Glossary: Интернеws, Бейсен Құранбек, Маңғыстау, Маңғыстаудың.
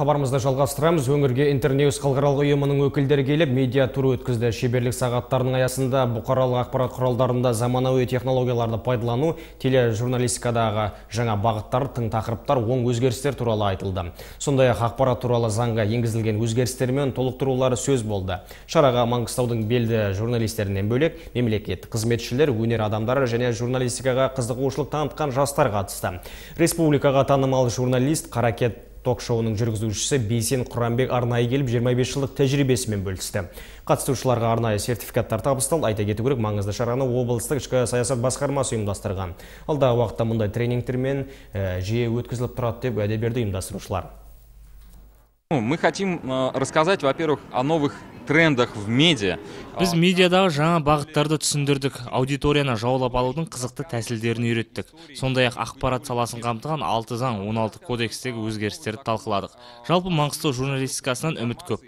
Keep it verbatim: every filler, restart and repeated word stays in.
Хабарымызды жалғастырамыз. Өңірге Интернеws халықаралық ұйымының өкілдері келіп, медиа туры өткізді. Шеберлік сағаттарының аясында бұқаралық ақпарат құралдарында заманауи технологияларды пайдалану, тележурналистикадағы жаңа бағыттар, тың тақырыптар, оң өзгерістер туралы айтылды. Сондай-ақ ақпарат туралы заңға енгізілген өзгерістер мен толықтырулары сөз болды. Шараға Маңғыстаудың белді журналистерінен бөлек, мемлекеттік қызметшілер, өнер адамдары және журналистикаға қызығушылық танытқан жастар қатысты. Республикаға танымал журналист, қаракет ток-шоуының жүргізушісі Бейсен Құранбек арнайы келіп жиырма бес жылдық тәжірибесімен бөлісті. Қатысушыларға арнайы сертификаттар табысталды. Айта кету керек, маңызды шараны облыстық ішкі саясат басқармасы ұйымдастырған. Алдағы уақытта мұндай тренингтермен жиі өткізіліп тұрады деп уәде берді ұйымдастырушылар. Мы хотим рассказать, во-первых, о новых трендах в медиа. Біз медиадағы жаңа бағыттарды түсіндірдік, аудиторияны жаулап алудың қызықты тәсілдерін үйреттік. Сондай-ақ ақпарат саласын қамтыған алты заң, он алты кодекстегі өзгерістерді талқыладық. Жалпы Маңғыстау журналистикасынан үміт көп.